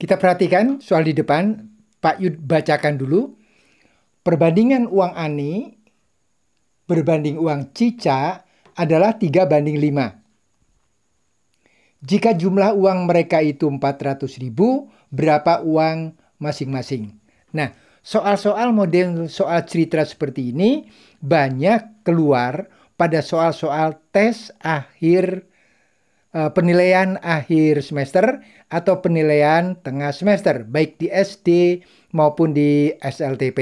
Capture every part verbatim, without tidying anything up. Kita perhatikan soal di depan, Pak Yud bacakan dulu. Perbandingan uang Ani berbanding uang Cica adalah tiga banding lima. Jika jumlah uang mereka itu empat ratus ribu, berapa uang masing-masing? Nah, soal-soal model soal cerita seperti ini banyak keluar pada soal-soal tes akhir penilaian akhir semester atau penilaian tengah semester, baik di S D maupun di S L T P.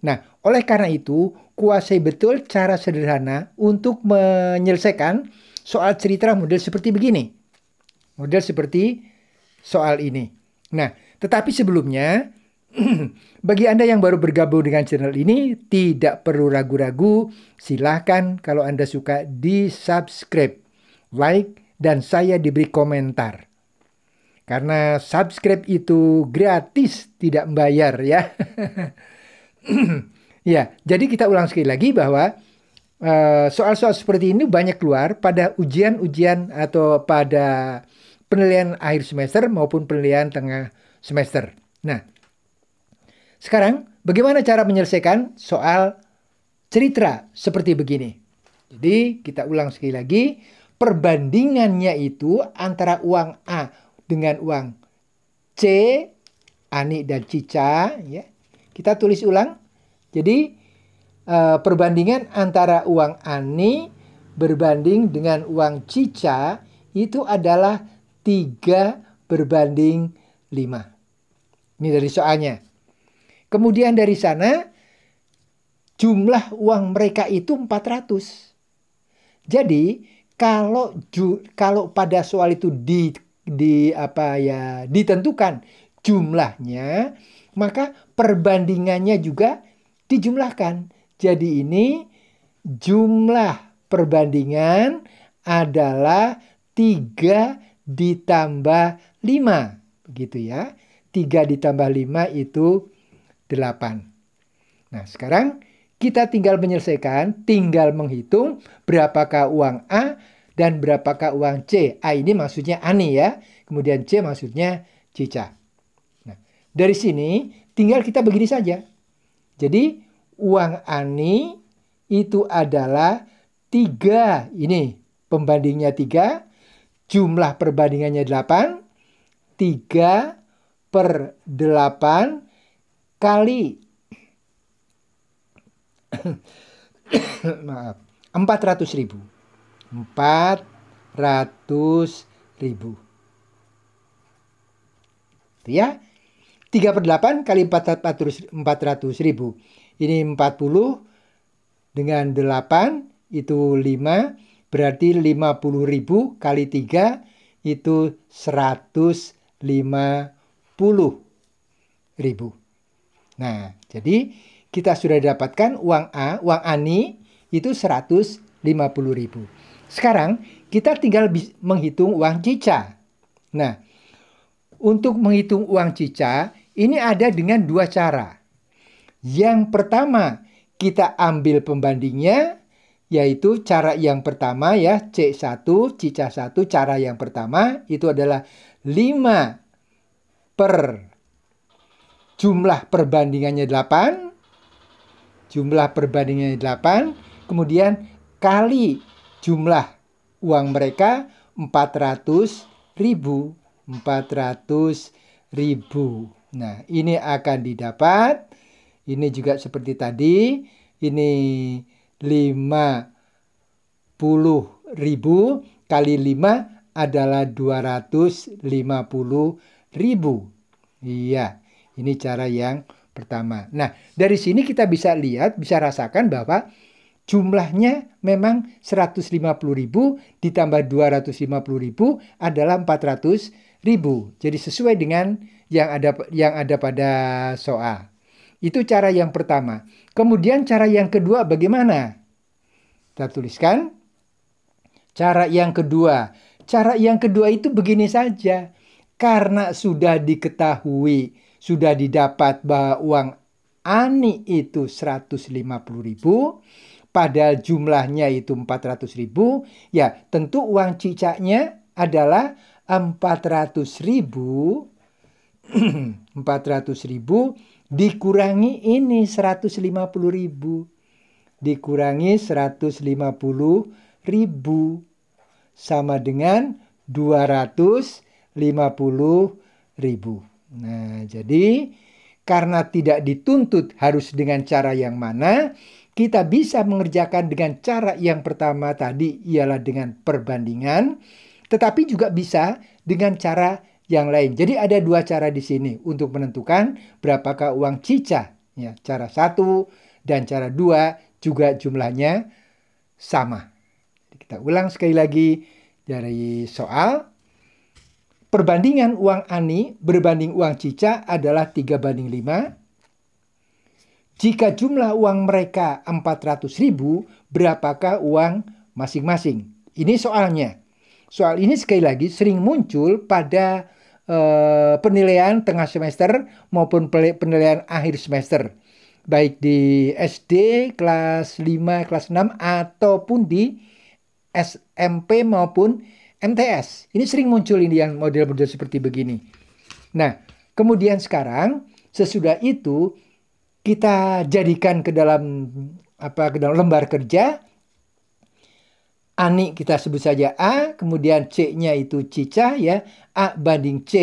Nah, oleh karena itu, kuasai betul cara sederhana untuk menyelesaikan soal cerita model seperti begini. Model seperti soal ini. Nah, tetapi sebelumnya, bagi Anda yang baru bergabung dengan channel ini, tidak perlu ragu-ragu, silahkan kalau Anda suka di-subscribe, like, dan saya diberi komentar. Karena subscribe itu gratis, tidak membayar ya. Ya, jadi kita ulang sekali lagi bahwa soal-soal uh, seperti ini banyak keluar pada ujian-ujian atau pada penilaian akhir semester maupun penilaian tengah semester. Nah, sekarang bagaimana cara menyelesaikan soal cerita seperti begini? Jadi kita ulang sekali lagi. Perbandingannya itu antara uang A dengan uang C, Ani dan Cica. Ya. Kita tulis ulang. Jadi uh, perbandingan antara uang Ani berbanding dengan uang Cica itu adalah tiga berbanding lima. Ini dari soalnya. Kemudian dari sana jumlah uang mereka itu empat ratus. Jadi Kalau ju, kalau pada soal itu di, di apa ya ditentukan jumlahnya, maka perbandingannya juga dijumlahkan. Jadi ini jumlah perbandingan adalah tiga ditambah lima, begitu ya. tiga ditambah lima itu delapan. Nah, sekarang kita tinggal menyelesaikan, tinggal menghitung berapakah uang A dan berapakah uang C. A ini maksudnya Ani ya, kemudian C maksudnya Cica. Nah, dari sini tinggal kita begini saja. Jadi uang Ani itu adalah tiga, ini pembandingnya tiga, jumlah perbandingannya delapan, tiga per delapan kali maaf, empat ratus ribu. empat ratus ribu. Itu ya. tiga per delapan kali empat ratus ribu. Ini empat puluh dengan delapan itu lima. Berarti lima puluh ribu kali tiga itu seratus lima puluh ribu. Nah, jadi kita sudah dapatkan uang A, uang Ani itu seratus lima puluh ribu. Sekarang kita tinggal menghitung uang Cica. Nah, untuk menghitung uang Cica ini ada dengan dua cara. Yang pertama, kita ambil pembandingnya, yaitu cara yang pertama ya, C satu, Cica satu, cara yang pertama itu adalah lima per jumlah perbandingannya delapan. Jumlah perbandingannya delapan, kemudian kali jumlah uang mereka empat ratus ribu. empat ratus ribu. Nah, ini akan didapat. Ini juga seperti tadi. Ini lima puluh ribu kali lima adalah dua ratus lima puluh ribu. Iya, ini cara yang pertama. Nah, dari sini kita bisa lihat, bisa rasakan bahwa jumlahnya memang seratus lima puluh ribu ditambah dua ratus lima puluh ribu adalah empat ratus ribu. Jadi sesuai dengan yang ada yang ada pada soal. Itu cara yang pertama. Kemudian cara yang kedua bagaimana? Kita tuliskan. Cara yang kedua. Cara yang kedua itu begini saja. Karena sudah diketahui, sudah didapat bahwa uang Ani itu seratus lima puluh ribu, padahal jumlahnya itu empat ratus ribu, ya tentu uang Cicanya adalah empat ratus ribu empat ratus ribu dikurangi ini seratus lima puluh ribu dikurangi seratus lima puluh ribu sama dengan dua ratus lima puluh ribu. Nah, jadi karena tidak dituntut harus dengan cara yang mana, kita bisa mengerjakan dengan cara yang pertama tadi ialah dengan perbandingan, tetapi juga bisa dengan cara yang lain. Jadi ada dua cara di sini untuk menentukan berapakah uang Cica. Ya, cara satu dan cara dua juga jumlahnya sama. Kita ulang sekali lagi dari soal. Perbandingan uang Ani berbanding uang Cica adalah tiga banding lima. Jika jumlah uang mereka empat ratus ribu, berapakah uang masing-masing? Ini soalnya. Soal ini sekali lagi sering muncul pada eh, penilaian tengah semester maupun penilaian akhir semester. Baik di S D, kelas lima, kelas enam, ataupun di S M P maupun M T S. Ini sering muncul ini yang model-model seperti begini. Nah, kemudian sekarang sesudah itu, kita jadikan ke dalam apa ke dalam lembar kerja. Ani kita sebut saja A, kemudian C-nya itu Cica ya. A banding C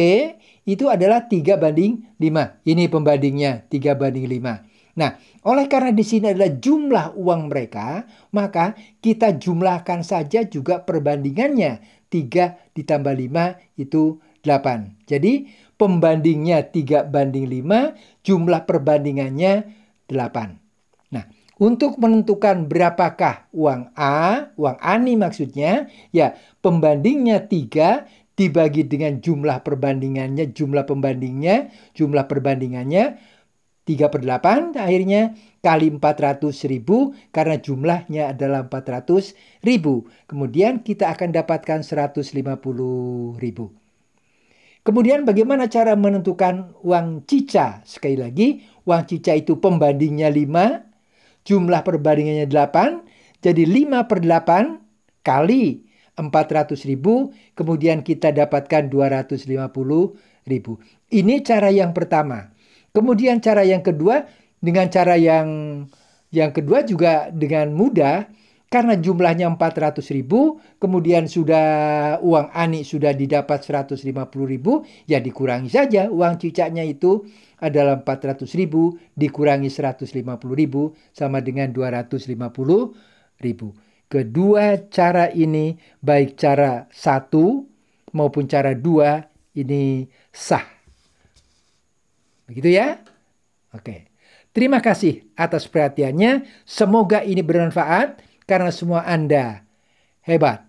itu adalah tiga banding lima. Ini pembandingnya tiga banding lima. Nah, oleh karena di sini adalah jumlah uang mereka, maka kita jumlahkan saja juga perbandingannya. tiga ditambah lima itu delapan. Jadi pembandingnya tiga banding lima, jumlah perbandingannya delapan. Nah, untuk menentukan berapakah uang A, uang Ani maksudnya, ya pembandingnya tiga dibagi dengan jumlah perbandingannya, jumlah pembandingnya, jumlah perbandingannya tiga per delapan akhirnya kali empat ratus ribu karena jumlahnya adalah empat ratus ribu. Kemudian kita akan dapatkan seratus lima puluh ribu. Kemudian bagaimana cara menentukan uang Cica? Sekali lagi, uang Cica itu pembandingnya lima, jumlah perbandingannya delapan, jadi lima per delapan kali empat ratus ribu, kemudian kita dapatkan dua ratus lima puluh ribu. Ini cara yang pertama. Kemudian cara yang kedua, dengan cara yang yang kedua juga dengan mudah, karena jumlahnya empat ratus ribu, kemudian sudah uang Ani sudah didapat seratus lima puluh ribu, ya dikurangi saja uang Cicanya itu adalah empat ratus ribu, dikurangi seratus lima puluh ribu, sama dengan dua ratus lima puluh ribu. Kedua cara ini, baik cara satu maupun cara dua, ini sah. Begitu ya? Oke. Terima kasih atas perhatiannya. Semoga ini bermanfaat. Karena semua Anda hebat.